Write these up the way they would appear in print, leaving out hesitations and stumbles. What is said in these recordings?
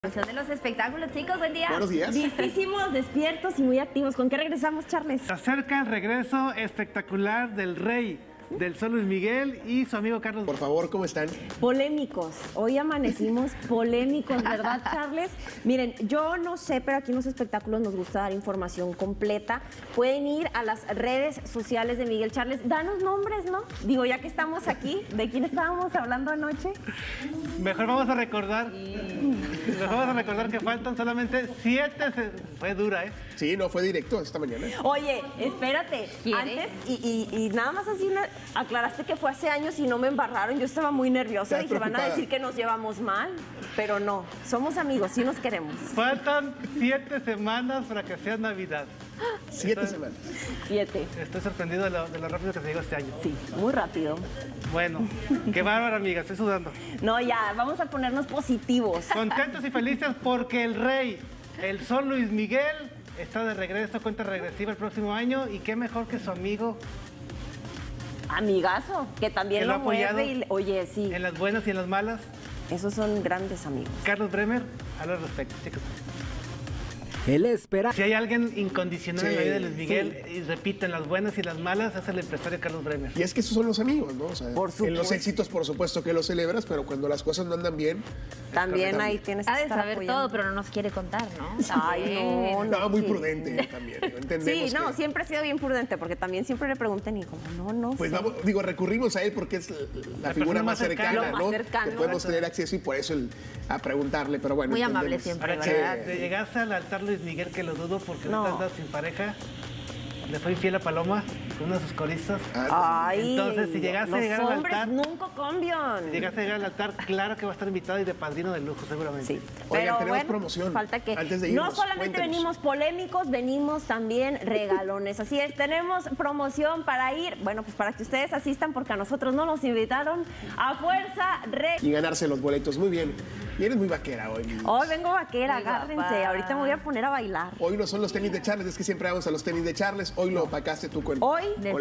De los espectáculos, chicos, buen día. Buenos días. Listísimos, despiertos y muy activos. ¿Con qué regresamos, Charles? Se acerca el regreso espectacular del rey del sol Luis Miguel y su amigo Carlos. Por favor, ¿cómo están? Polémicos. Hoy amanecimos polémicos, ¿verdad, Charles? Miren, yo no sé, pero aquí en los espectáculos nos gusta dar información completa. Pueden ir a las redes sociales de Miguel. Charles, danos nombres, ¿no? Digo, ya que estamos aquí, ¿de quién estábamos hablando anoche? Mejor vamos a recordar. Nos vamos a recordar que faltan solamente 7. Fue dura, ¿eh? Sí, no, fue directo esta mañana. Oye, espérate. Antes, y nada más así, aclaraste que fue hace años y no me embarraron. Yo estaba muy nerviosa. Dije, van a decir que nos llevamos mal, pero no. Somos amigos, sí nos queremos. Faltan 7 semanas para que sea Navidad. 7 semanas. Estoy sorprendido de lo rápido que se llegó este año. Sí, muy rápido. Bueno, qué bárbaro, amiga, estoy sudando. No, ya, vamos a ponernos positivos. Contentos y felices porque el rey, el sol Luis Miguel, está de regreso, cuenta regresiva el próximo año. Y qué mejor que su amigo, amigazo, que también lo mueve y, oye, sí. En las buenas y en las malas. Esos son grandes amigos. Carlos Bremer, habla al respecto, chicos. Él espera. Si hay alguien incondicional en la vida de Luis Miguel, y repiten las buenas y las malas, es el empresario Carlos Bremer. Y es que esos son los amigos, ¿no? O sea, en los éxitos, por supuesto que los celebras, pero cuando las cosas no andan bien, también ahí tienes que estar apoyando. Ha de saber todo, pero no nos quiere contar, ¿no? Ay, no. No, muy prudente también. Entendemos. Sí, no, siempre ha sido bien prudente, porque también siempre le preguntan y como, no. Pues vamos, digo, recurrimos a él porque es la figura más cercana, ¿no? Que podemos tener acceso y por eso a preguntarle, pero bueno. Muy amable siempre, ¿verdad? Te llegaste al altar Luis Miguel, que lo dudo porque no estás sin pareja, le fue infiel a Paloma, una de sus coristas. Ay, entonces, si llegase a llegar al altar, nunca cambian. Si llegase a llegar al altar, claro que va a estar invitado y de padrino de lujo, seguramente. Sí. Oigan, pero tenemos promoción. Falta que antes de irnos, no solamente venimos polémicos, venimos también regalones. Así es, tenemos promoción para ir, bueno, pues para que ustedes asistan porque a nosotros no nos invitaron a fuerza y ganarse los boletos. Muy bien. Y eres muy vaquera hoy. Hoy vengo vaquera, agárrense. Ahorita me voy a poner a bailar. Hoy no son los tenis de Charles, es que siempre vamos a los tenis de Charles. Hoy lo opacaste tú con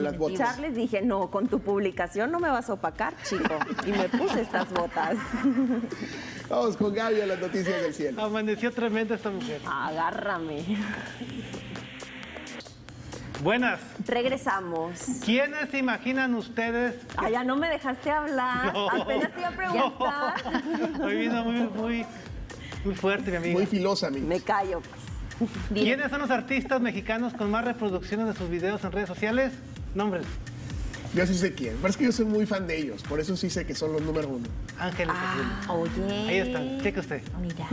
las botas. Charles, dije, no, con tu publicación no me vas a opacar, chico. Y me puse estas botas. Vamos con Gaby a las noticias del cielo. Amaneció tremenda esta mujer. Agárrame. Buenas. Regresamos. ¿Quiénes se imaginan ustedes? Ah, ya no me dejaste hablar. No, apenas te iba a preguntar. No. Hoy vino muy fuerte, mi amiga. Muy filosa, amiga. Me callo, pues. ¿Quiénes son los artistas mexicanos con más reproducciones de sus videos en redes sociales? Nombres. Yo sí sé quién, pero es que yo soy muy fan de ellos, por eso sí sé que son los número 1. Ángeles. Oye. Ahí están, cheque usted. Mira.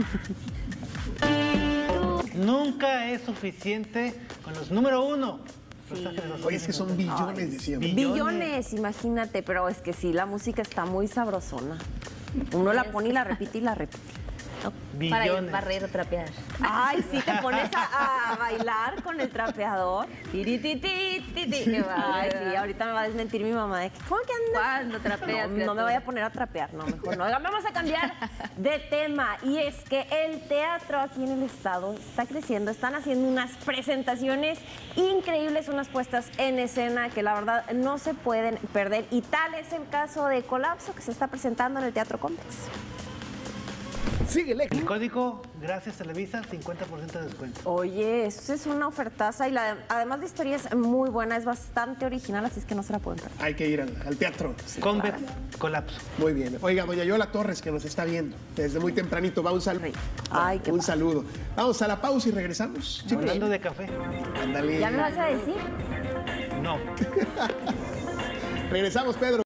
Nunca es suficiente con los número 1. Sí. Oye, es que son billones, decíamos. Billones, imagínate, pero es que sí, la música está muy sabrosona. Uno la pone y la repite y la repite. No, para ir, barrer, trapear. Ay, sí, te pones a bailar con el trapeador. Ay, sí, ahorita me va a desmentir mi mamá de que, ¿cómo que andas? ¿Cuándo trapeas? No, no me voy a poner a trapear, no, mejor no. Vamos a cambiar de tema. Y es que el teatro aquí en el estado está creciendo. Están haciendo unas presentaciones increíbles, unas puestas en escena que la verdad no se pueden perder. Y tal es el caso de Colapso, que se está presentando en el Teatro Complejo. Síguele. El código, gracias Televisa, 50% de descuento. Oye, eso es una ofertaza y además la historia es muy buena, es bastante original, así es que no se la pueden perder. Hay que ir al teatro. Sí, claro. Colapso. Muy bien. Oiga, doña Yola Torres, que nos está viendo desde muy tempranito, va un saludo. Ay, qué saludo. Vamos a la pausa y regresamos, chicos. Hablando de café. Ándale. ¿Ya me vas a decir? No. Regresamos, Pedro.